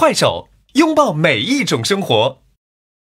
快手，拥抱每一种生活。